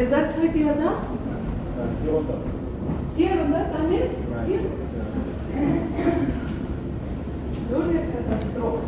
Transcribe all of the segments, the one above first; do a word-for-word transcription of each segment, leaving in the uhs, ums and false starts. Ersatz für die Runde? Die Runde. Die Runde, Daniel? Hier? So eine Katastrophe.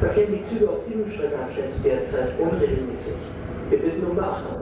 Verkehren die Züge auf diesem Streckenabschnitt derzeit unregelmäßig. Wir bitten um Beachtung.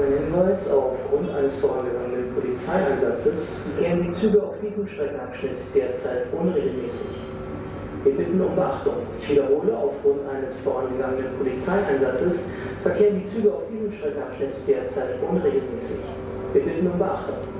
Bei Hinweis auf Grund eines vorangegangenen Polizeieinsatzes gehen die Züge auf diesem Streckenabschnitt derzeit unregelmäßig. Wir bitten um Beachtung. Ich wiederhole, aufgrund eines vorangegangenen Polizeieinsatzes verkehren die Züge auf diesem Streckenabschnitt derzeit unregelmäßig. Wir bitten um Beachtung.